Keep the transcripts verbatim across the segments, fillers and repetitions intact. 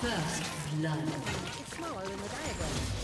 First blood. It's smaller than the diagram.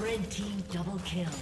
Red team double kill. Oh.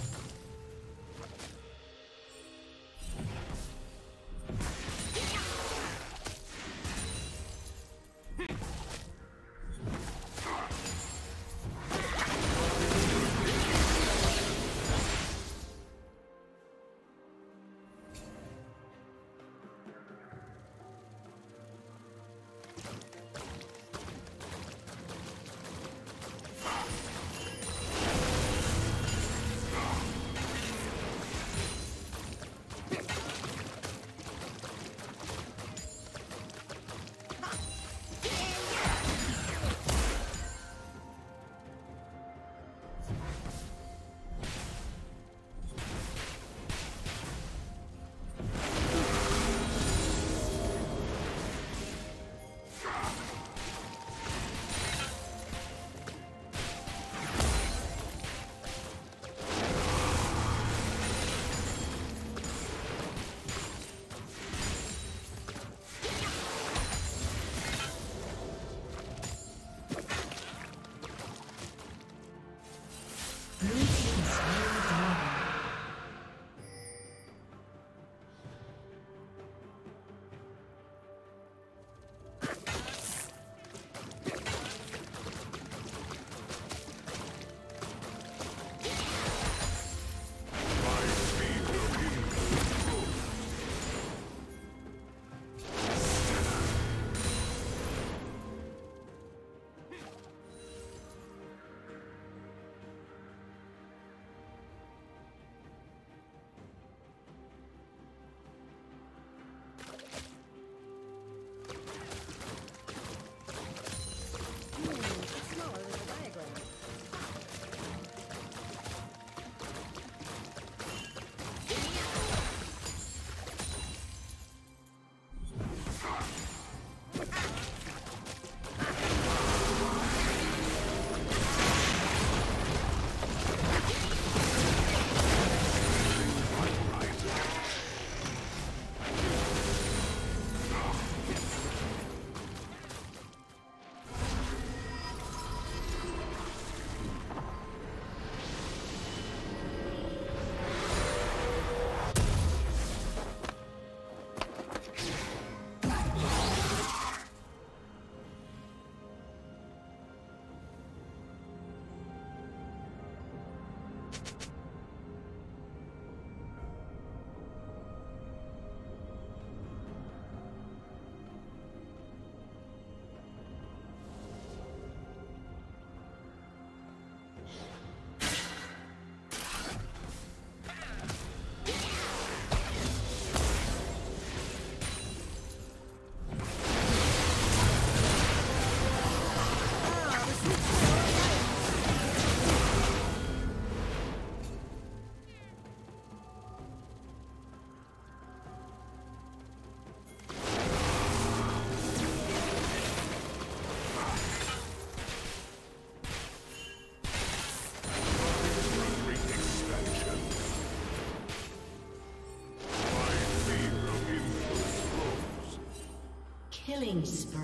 Killing spree.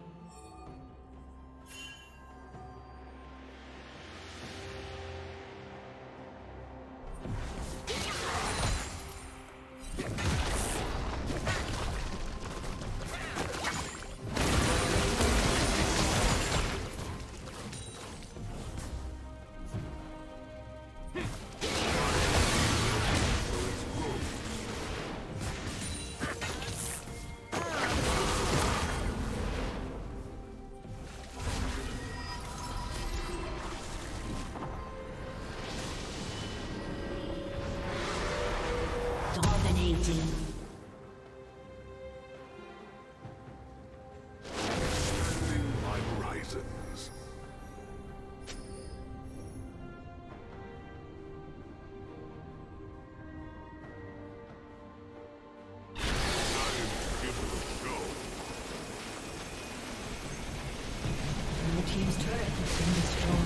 Dominating. Red team's turret is destroyed.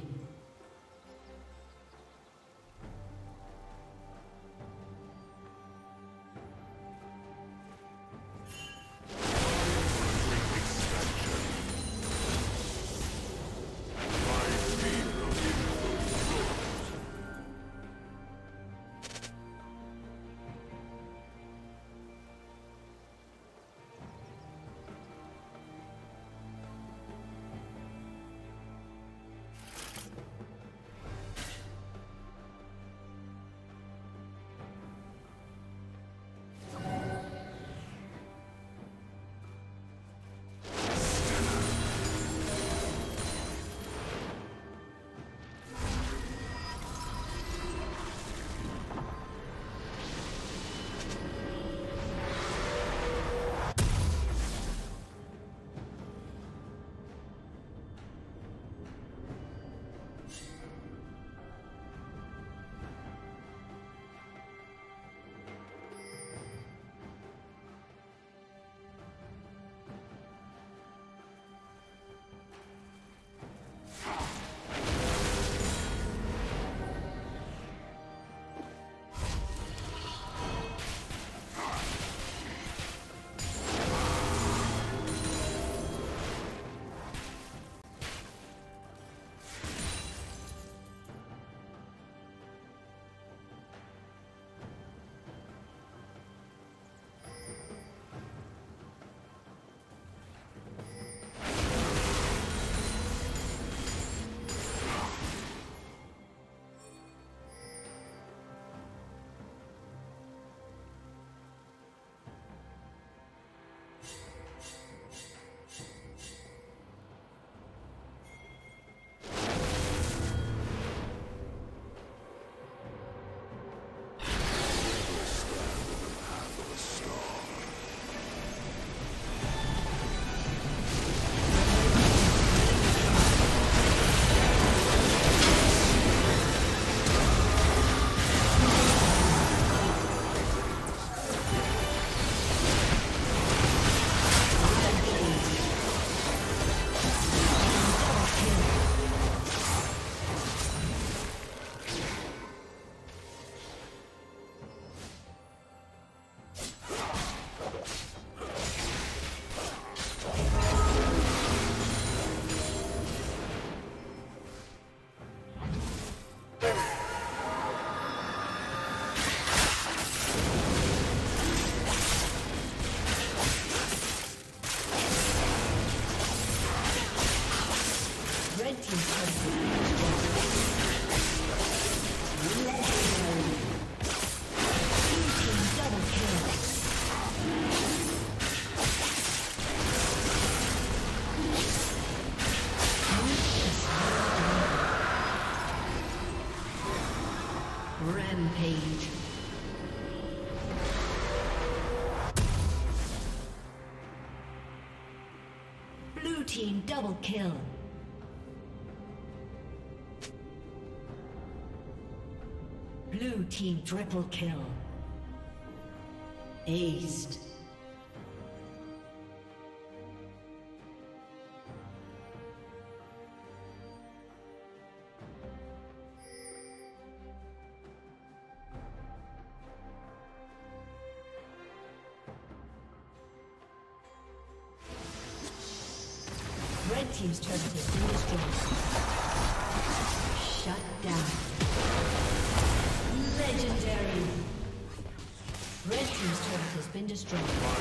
Rampage. Blue team double kill. Blue team triple kill. Aced. Team's turn to finish. Shut down. Legendary. Red team's turret has been destroyed. My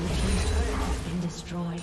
Blue team's turret has been destroyed.